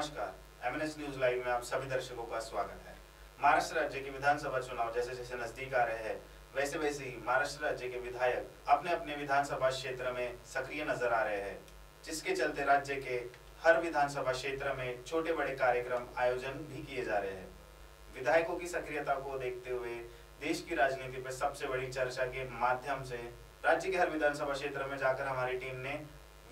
नमस्कार, MNS news live में आप सभी दर्शकों का स्वागत है। महाराष्ट्र राज्य के विधानसभा चुनाव जैसे जैसे नजदीक आ रहे हैं, वैसे वैसे ही महाराष्ट्र राज्य के विधायक अपने अपने विधानसभा क्षेत्र में सक्रिय नजर आ रहे हैं, जिसके चलते राज्य के हर विधानसभा क्षेत्र में छोटे बड़े कार्यक्रम आयोजन भी किए जा रहे हैं। विधायकों की सक्रियता को देखते हुए देश की राजनीति पर सबसे बड़ी चर्चा के माध्यम से राज्य के हर विधानसभा क्षेत्र में जाकर हमारी टीम ने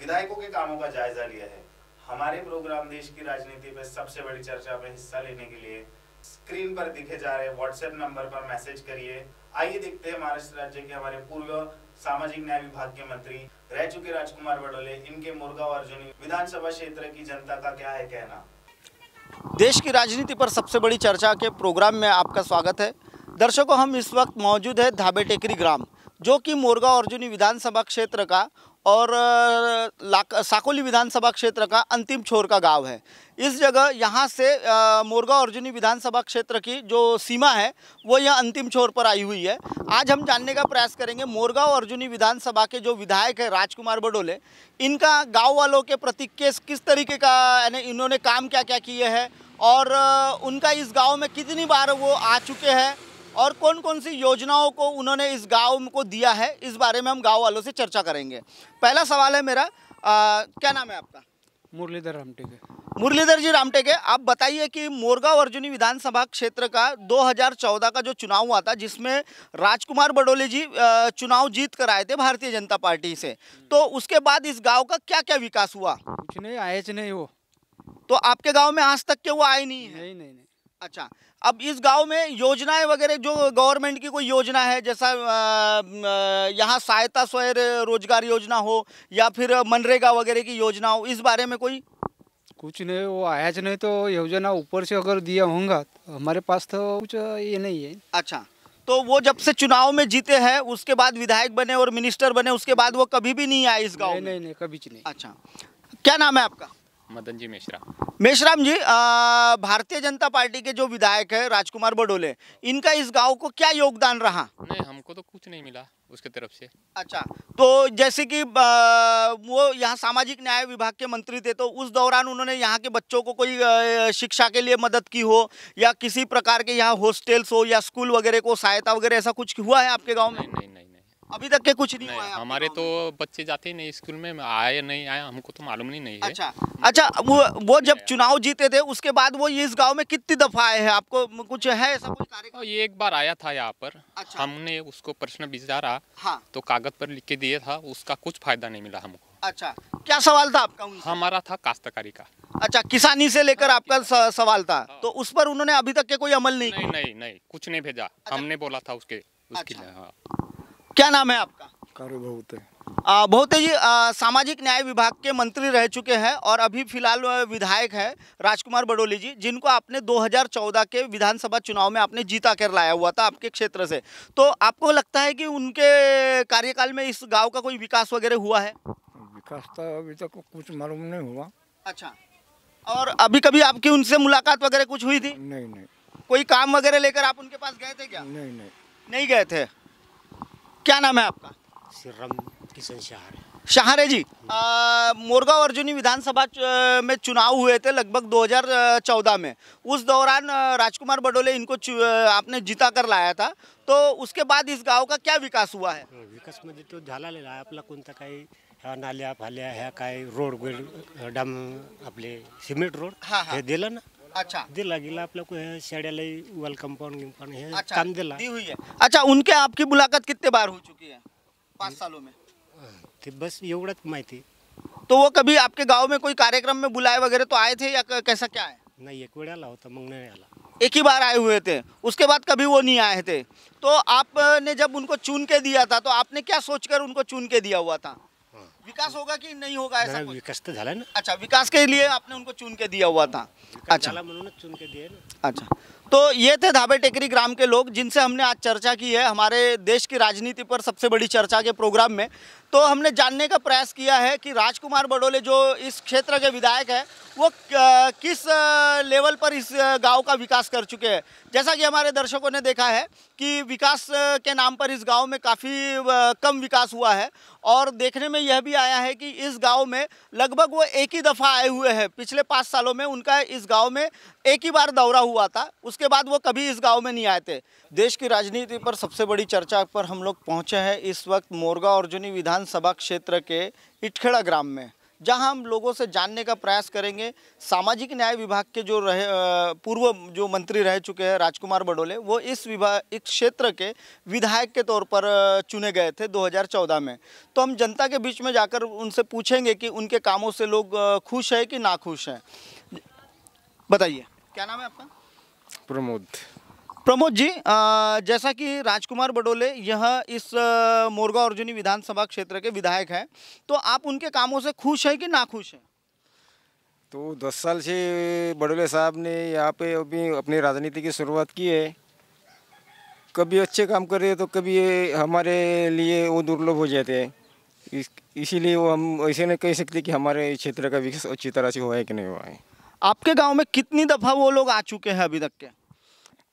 विधायकों के कामों का जायजा लिया है। हमारे प्रोग्राम देश की राजनीति पर सबसे बड़ी चर्चा में हिस्सा लेने के लिए स्क्रीन पर दिखे जा रहे व्हाट्सएप नंबर पर मैसेज करिए। आइए देखते हैं महाराष्ट्र राज्य के हमारे पूर्व सामाजिक न्याय विभाग के मंत्री रह चुके राजकुमार बड़ोले, इनके मोरगा अर्जुनी विधानसभा क्षेत्र की जनता का क्या है कहना। देश की राजनीति पर सबसे बड़ी चर्चा के प्रोग्राम में आपका स्वागत है। दर्शकों, हम इस वक्त मौजूद है धाबे टेकरी ग्राम, जो कि मोरगा अर्जुनी विधानसभा क्षेत्र का और साकोली विधानसभा क्षेत्र का अंतिम छोर का गांव है। इस जगह यहाँ से मोरगा अर्जुनी विधानसभा क्षेत्र की जो सीमा है वो यह अंतिम छोर पर आई हुई है। आज हम जानने का प्रयास करेंगे मोरगा अर्जुनी विधानसभा के जो विधायक है राजकुमार बड़ोले, इनका गांव वालों के प्रति किस तरीके का, यानी इन्होंने काम क्या क्या किए हैं और उनका इस गाँव में कितनी बार वो आ चुके हैं और कौन कौन सी योजनाओं को उन्होंने इस गांव को दिया है, इस बारे में हम गांव वालों से चर्चा करेंगे। पहला सवाल है मेरा, क्या नाम है आपका? मुरलीधर रामटेके। मुरलीधर जी रामटेके, आप बताइए कि मोरगा अर्जुनी विधानसभा क्षेत्र का 2014 का जो चुनाव हुआ था, जिसमें राजकुमार बड़ोले जी चुनाव जीत कर आए थे भारतीय जनता पार्टी से, तो उसके बाद इस गाँव का क्या क्या विकास हुआ? कुछ नहीं, आए नहीं वो, तो आपके गाँव में आज तक के वो आए नहीं है? नहीं। अच्छा, अब इस गांव में योजनाएं वगैरह, जो गवर्नमेंट की कोई योजना है, जैसा यहाँ सहायता स्वयं रोजगार योजना हो या फिर मनरेगा वगैरह की योजना हो, इस बारे में कोई? कुछ नहीं, वो आया नहीं, तो योजना ऊपर से अगर दिया होगा तो हमारे पास तो कुछ ये नहीं है। अच्छा, तो वो जब से चुनाव में जीते हैं, उसके बाद विधायक बने और मिनिस्टर बने, उसके बाद वो कभी भी नहीं आए इस गाँव? नहीं, कभी नहीं। अच्छा, क्या नाम है आपका? मदन जी मेश्राम जी, भारतीय जनता पार्टी के जो विधायक है राजकुमार बड़ोले, इनका इस गांव को क्या योगदान रहा? नहीं, हमको तो कुछ नहीं मिला उसके तरफ से। अच्छा, तो जैसे कि वो यहाँ सामाजिक न्याय विभाग के मंत्री थे, तो उस दौरान उन्होंने यहाँ के बच्चों को कोई शिक्षा के लिए मदद की हो या किसी प्रकार के यहाँ हॉस्टेल्स हो या स्कूल वगैरह को सहायता वगैरह, ऐसा कुछ हुआ है आपके गाँव में? नहीं, अभी तक के कुछ नहीं हुआ है। हमारे तो बच्चे जाते ही नहीं स्कूल में, आए नहीं आए हमको तो मालूम ही नहीं है। अच्छा, वो जब चुनाव जीते थे उसके बाद वो इस गांव में कितनी दफा आए हैं, आपको कुछ है ऐसा कोई कार्यक्रम? ये एक बार आया था यहाँ पर। अच्छा। हमने उसको प्रश्न विचारा, हाँ, तो कागज पर लिख के दिया था, उसका कुछ फायदा नहीं मिला हमको। अच्छा, क्या सवाल था आपका उनसे? हमारा था काश्तकारी का। अच्छा, किसानी से लेकर आपका सवाल था, तो उस पर उन्होंने अभी तक के कोई अमल नहीं? नहीं, कुछ नहीं भेजा, हमने बोला था उसके। क्या नाम है आपका? बहुते जी सामाजिक न्याय विभाग के मंत्री रह चुके हैं और अभी फिलहाल विधायक हैं राजकुमार बड़ोले जी, जिनको आपने 2014 के विधानसभा चुनाव में आपने जीता कर लाया हुआ था आपके क्षेत्र से, तो आपको लगता है कि उनके कार्यकाल में इस गांव का कोई विकास वगैरह हुआ है? विकास तो अभी तक कुछ मालूम नहीं हुआ। अच्छा, और अभी कभी आपकी उनसे मुलाकात वगैरह कुछ हुई थी? नहीं। कोई काम वगैरह लेकर आप उनके पास गए थे क्या? नहीं गए थे। क्या नाम है आपका? शहारे जी, मोरगा अर्जुनी विधानसभा में चुनाव हुए थे लगभग 2014 में, उस दौरान राजकुमार बड़ोले इनको आपने जीता कर लाया था, तो उसके बाद इस गांव का क्या विकास हुआ है? विकास मध्ये तो झाला लेला आहे आपला, कोणता काही नाल्या फाल्या ह्या काही रोड डम आपले सिमेंट रोड हे दिला ना? अच्छा, दिला गेला आपला कोई शेड्याला वॉल कंपाउंड कंपाउंड हे काम दिला दी हुई है। अच्छा, उनके आपकी मुलाकात कितने बार हो चुकी है 5 सालों में? बस एवढंच माहिती। तो वो कभी आपके गांव में कोई कार्यक्रम में बुलाए वगैरह तो आए थे या कैसा क्या है? नहीं, एक वेळा आला होता, मग नहीं आला। एक ही बार आए हुए थे, उसके बाद कभी वो नहीं आए थे। तो आपने जब उनको चुन के दिया था, तो आपने क्या सोचकर उनको चुन के दिया हुआ था? विकास होगा कि नहीं होगा ऐसा? विकास तो झाला ना। अच्छा, विकास के लिए आपने उनको चुन के दिया हुआ था। अच्छा, चुन के दिए ना। अच्छा, तो ये थे धाबे टेकरी ग्राम के लोग, जिनसे हमने आज चर्चा की है हमारे देश की राजनीति पर सबसे बड़ी चर्चा के प्रोग्राम में। तो हमने जानने का प्रयास किया है कि राजकुमार बड़ोले जो इस क्षेत्र के विधायक हैं वो किस लेवल पर इस गांव का विकास कर चुके हैं। जैसा कि हमारे दर्शकों ने देखा है कि विकास के नाम पर इस गांव में काफ़ी कम विकास हुआ है और देखने में यह भी आया है कि इस गांव में लगभग वो एक ही दफ़ा आए हुए हैं। पिछले 5 सालों में उनका इस गाँव में एक ही बार दौरा हुआ था, उसके बाद वो कभी इस गाँव में नहीं आए थे। देश की राजनीति पर सबसे बड़ी चर्चा पर हम लोग पहुँचे हैं इस वक्त मोरगा अर्जुनी विधानसभा क्षेत्र के इटखेड़ा ग्राम में, जहां हम लोगों से जानने का प्रयास करेंगे सामाजिक न्याय विभाग के जो पूर्व जो मंत्री रह चुके हैं राजकुमार बड़ोले, वो इस क्षेत्र के विधायक के तौर पर चुने गए थे 2014 में। तो हम जनता के बीच में जाकर उनसे पूछेंगे कि उनके कामों से लोग खुश हैं कि नाखुश हैं। बताइए, क्या नाम है आपका? प्रमोद। प्रमोद जी, जैसा कि राजकुमार बड़ोले यह इस मोरगा अर्जुनी विधानसभा क्षेत्र के विधायक हैं, तो आप उनके कामों से खुश हैं कि नाखुश हैं? तो 10 साल से बड़ोले साहब ने यहाँ पे अभी अपनी राजनीति की शुरुआत की है। कभी अच्छे काम कर रहे हैं तो कभी हमारे लिए वो दुर्लभ हो जाते हैं, इसीलिए वो हम ऐसे नहीं कह सकते कि हमारे क्षेत्र का विकास अच्छी तरह से हुआ है कि नहीं हुआ है। आपके गाँव में कितनी दफ़ा वो लोग आ चुके हैं अभी तक के?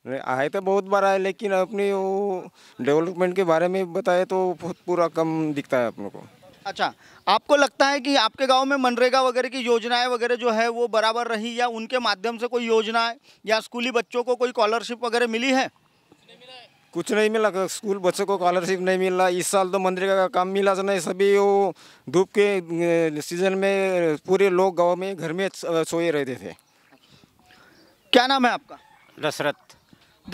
आए तो बहुत बार आए, लेकिन अपने वो डेवलपमेंट के बारे में बताए तो बहुत पूरा कम दिखता है अपने को। अच्छा, आपको लगता है कि आपके गांव में मनरेगा वगैरह की योजनाएं वगैरह जो है वो बराबर रही, या उनके माध्यम से कोई योजना या स्कूली बच्चों को कोई स्कॉलरशिप वगैरह मिली है? कुछ नहीं मिला, स्कूल बच्चों को स्कॉलरशिप नहीं मिला। इस साल तो मनरेगा का काम मिला नहीं, सभी वो धूप के सीजन में पूरे लोग गाँव में घर में सोए रहते थे। क्या नाम है आपका? दशरथ।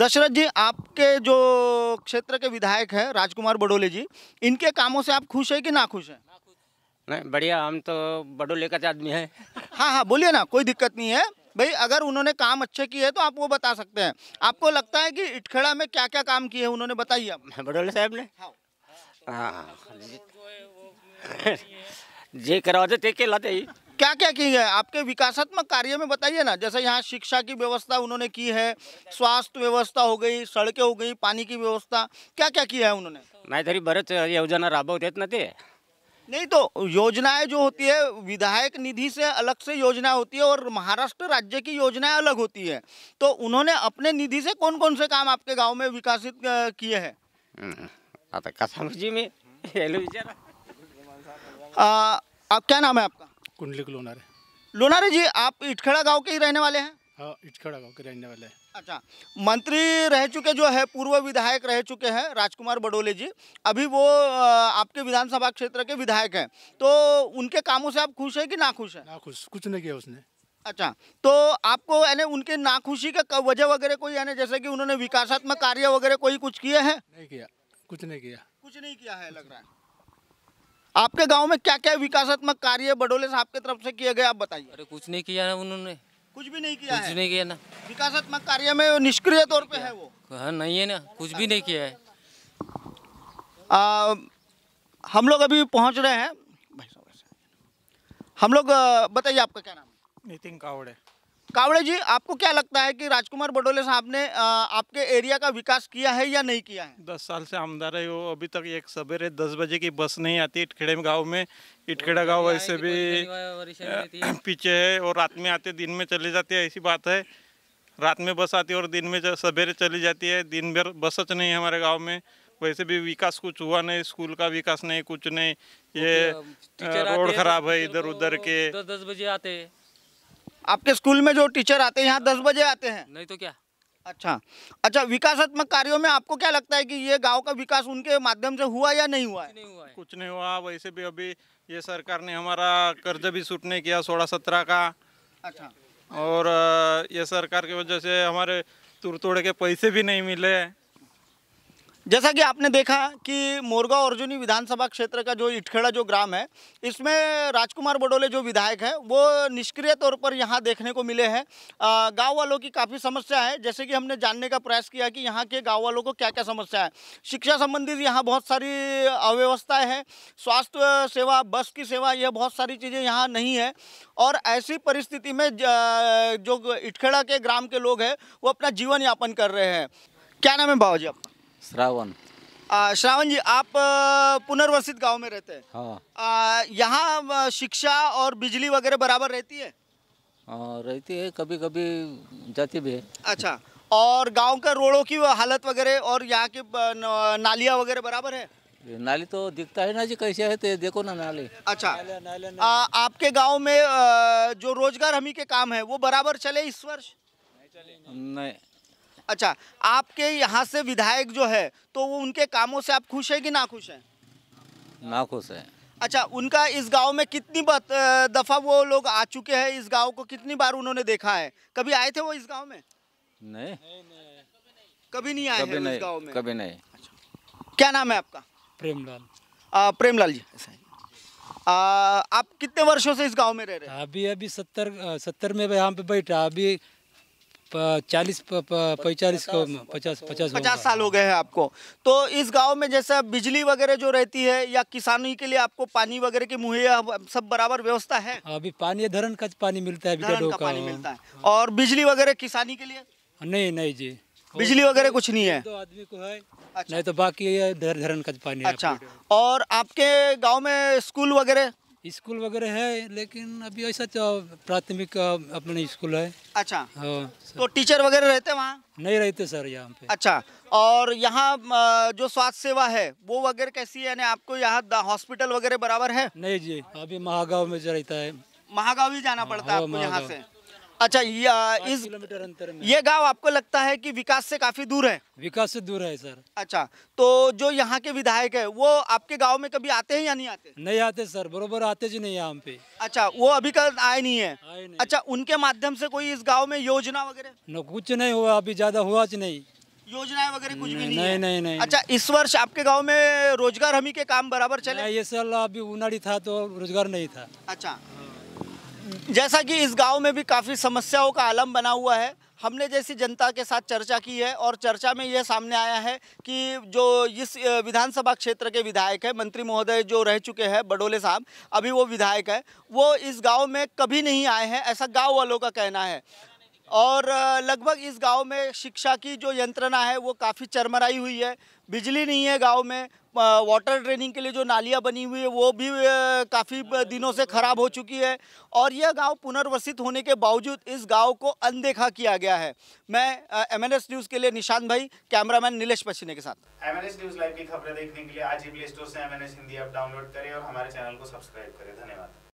दशरथ जी, आपके जो क्षेत्र के विधायक हैं राजकुमार बड़ोले जी, इनके कामों से आप खुश हैं कि नाखुश हैं? नहीं, बढ़िया, हम तो बड़ोले का आदमी हैं। हाँ हाँ, बोलिए ना, कोई दिक्कत नहीं है भाई। अगर उन्होंने काम अच्छे किए तो आप वो बता सकते हैं। आपको लगता है कि इटखेड़ा में क्या क्या काम किए उन्होंने, बताइए आप। बड़ोले साहब ने हाँ जे करवाते थे के लाते ही क्या क्या की है आपके विकासात्मक कार्य में, बताइए ना। जैसे यहाँ शिक्षा की व्यवस्था उन्होंने की है, स्वास्थ्य व्यवस्था हो गई, सड़कें हो गई, पानी की व्यवस्था, क्या क्या किया है उन्होंने? मैं तरी भरत योजना राबवते नते। नहीं तो योजनाएं जो होती है विधायक निधि से अलग से योजना होती है और महाराष्ट्र राज्य की योजनाएं अलग होती है, तो उन्होंने अपने निधि से कौन कौन से काम आपके गाँव में विकासित किए हैं? क्या नाम है आपका? कुंडलिक लोनारे। लोनारे जी, आप इटखेड़ा गांव के ही रहने वाले हैं? हाँ, इटखेड़ा गांव के रहने वाले हैं। अच्छा, मंत्री रह चुके जो है पूर्व विधायक रह चुके हैं राजकुमार बड़ोले जी, अभी वो आपके विधानसभा क्षेत्र के विधायक हैं, तो उनके कामों से आप खुश हैं कि नाखुश हैं? नाखुश, कुछ नहीं किया उसने। अच्छा, तो आपको यानी उनके नाखुशी का वजह वगैरह कोई, यानी जैसे कि उन्होंने विकासात्मक कार्य वगैरह कोई कुछ किए हैं? नहीं किया, कुछ नहीं किया। कुछ नहीं किया है लग रहा है। आपके गांव में क्या क्या विकासात्मक कार्य बड़ोले साहब के तरफ से किए गए, आप बताइए। अरे कुछ नहीं किया ना उन्होंने, कुछ भी नहीं किया, कुछ नहीं किया ना। विकासात्मक कार्य में निष्क्रिय तौर पे है वो? हाँ, नहीं है ना, कुछ भी नहीं किया है। हम लोग अभी पहुंच रहे हैं भाई साहब, हम लोग बताइए आपका क्या नाम है? नितिन कावड़े। कावड़े जी, आपको क्या लगता है कि राजकुमार बड़ोले साहब ने आपके एरिया का विकास किया है या नहीं किया है? 10 साल से आमदार है वो, अभी तक एक सवेरे 10 बजे की बस नहीं आती इटखेड़े गांव में। इटखेड़ा गांव वैसे भी पीछे है और रात में आते दिन में चले जाते हैं, ऐसी बात है। रात में बस आती है और दिन में सवेरे चली जाती है, दिन भर बसच नहीं है हमारे गाँव में। वैसे भी विकास कुछ हुआ नहीं, स्कूल का विकास नहीं, कुछ नहीं, ये रोड खराब है, इधर उधर के 10 बजे आते हैं। आपके स्कूल में जो टीचर आते हैं यहाँ 10 बजे आते हैं? नहीं तो क्या। अच्छा अच्छा, विकासात्मक कार्यों में आपको क्या लगता है कि ये गांव का विकास उनके माध्यम से हुआ या नहीं हुआ है? नहीं हुआ है, कुछ नहीं हुआ। वैसे भी अभी ये सरकार ने हमारा कर्ज भी सूट नहीं किया 16-17 का। अच्छा, और ये सरकार की वजह से हमारे तुरतोड़े के पैसे भी नहीं मिले। जैसा कि आपने देखा कि मोरगा अर्जुनी विधानसभा क्षेत्र का जो इटखेड़ा जो ग्राम है, इसमें राजकुमार बड़ोले जो विधायक है वो निष्क्रिय तौर पर यहाँ देखने को मिले हैं। गांव वालों की काफ़ी समस्या है, जैसे कि हमने जानने का प्रयास किया कि यहाँ के गांव वालों को क्या क्या समस्या है। शिक्षा संबंधित यहाँ बहुत सारी अव्यवस्थाएँ हैं, स्वास्थ्य सेवा, बस की सेवा, यह बहुत सारी चीज़ें यहाँ नहीं है। और ऐसी परिस्थिति में जो इटखेड़ा के ग्राम के लोग हैं वो अपना जीवन यापन कर रहे हैं। क्या नाम है बाबा जी आपका? श्रावण। श्रावण जी, आप पुनर्वसित गांव में रहते हैं। हाँ। यहाँ शिक्षा और बिजली वगैरह बराबर रहती है? रहती है, कभी कभी जाती भी है। अच्छा, और गांव का रोडों की हालत वगैरह और यहाँ के नालियाँ वगैरह बराबर है? नाली तो दिखता है ना जी कैसे है, तो देखो ना नाली। अच्छा, नाली। आपके गांव में जो रोजगार हमी के काम है वो बराबर चले इस वर्ष? नहीं। अच्छा, आपके यहाँ से विधायक जो है तो वो उनके कामों से आप खुश हैं कि नाखुश हैं? नाखुश हैं। अच्छा, उनका इस गांव में कितनी दफ़ा वो लोग आ चुके हैं, इस गांव को कितनी बार उन्होंने देखा है? कभी आए थे वो इस गांव में? नहीं, कभी नहीं आए हैं इस गांव में, कभी नहीं। अच्छा, क्या नाम है आपका? प्रेमलाल। प्रेमलाल जी, आप कितने वर्षों से इस गाँव में रह रहे हैं? अभी 70 में यहाँ पे बैठा, अभी 50 साल हो गए हैं आपको। तो इस गांव में जैसा बिजली वगैरह जो रहती है या किसानी के लिए आपको पानी वगैरह की मुहैया सब बराबर व्यवस्था है? अभी पानी धरन का पानी मिलता है, धरन का पानी मिलता है। और बिजली वगैरह किसानी के लिए? नहीं नहीं जी, बिजली वगैरह कुछ नहीं है, दो आदमी को है। अच्छा, नहीं तो बाकी धरन का पानी। अच्छा, और आपके गाँव में स्कूल वगैरह? स्कूल वगैरह है, लेकिन अभी ऐसा प्राथमिक अपने स्कूल है। अच्छा, तो टीचर वगैरह रहते हैं वहाँ? नहीं रहते सर यहाँ पे। अच्छा, और यहाँ जो स्वास्थ्य सेवा है वो वगैरह कैसी है, यानी आपको यहाँ हॉस्पिटल वगैरह बराबर है? नहीं जी, अभी महागांव में जो रहता है, महागांव ही जाना पड़ता है आपको यहाँ से। अच्छा, इस किलोमीटर अंतर में ये गांव आपको लगता है कि विकास से काफी दूर है? विकास से दूर है सर। अच्छा, तो जो यहाँ के विधायक है वो आपके गांव में कभी आते हैं या नहीं आते? नहीं आते सर, बरोबर आते जी नहीं यहाँ पे। अच्छा, वो अभी कल आए नहीं है? नहीं। अच्छा, उनके माध्यम से कोई इस गांव में योजना वगैरह? कुछ नहीं हुआ, अभी ज्यादा हुआ जी नहीं, योजनाएं वगैरह कुछ भी नहीं। अच्छा, इस वर्ष आपके गाँव में रोजगार हमी के काम बराबर चले? ये सर अभी उनाड़ी था तो रोजगार नहीं था। अच्छा, जैसा कि इस गांव में भी काफ़ी समस्याओं का आलम बना हुआ है, हमने जैसी जनता के साथ चर्चा की है और चर्चा में यह सामने आया है कि जो इस विधानसभा क्षेत्र के विधायक है, मंत्री महोदय जो रह चुके हैं बड़ोले साहब, अभी वो विधायक है, वो इस गांव में कभी नहीं आए हैं, ऐसा गांव वालों का कहना है। और लगभग इस गांव में शिक्षा की जो यंत्रणा है वो काफ़ी चरमराई हुई है, बिजली नहीं है गांव में, वाटर ड्रेनिंग के लिए जो नालियाँ बनी हुई है वो भी काफ़ी दिनों से ख़राब हो चुकी है, और यह गांव पुनर्वसित होने के बावजूद इस गांव को अनदेखा किया गया है। मैं एमएनएस न्यूज़ के लिए निशांत भाई, कैमरामैन नीलेश पश्चिने के साथ। एमएनएस न्यूज़ लाइव की खबरें देखने के लिए आज ही प्ले स्टोर से एमएनएस हिंदी ऐप डाउनलोड करें और हमारे चैनल को सब्सक्राइब करें। धन्यवाद।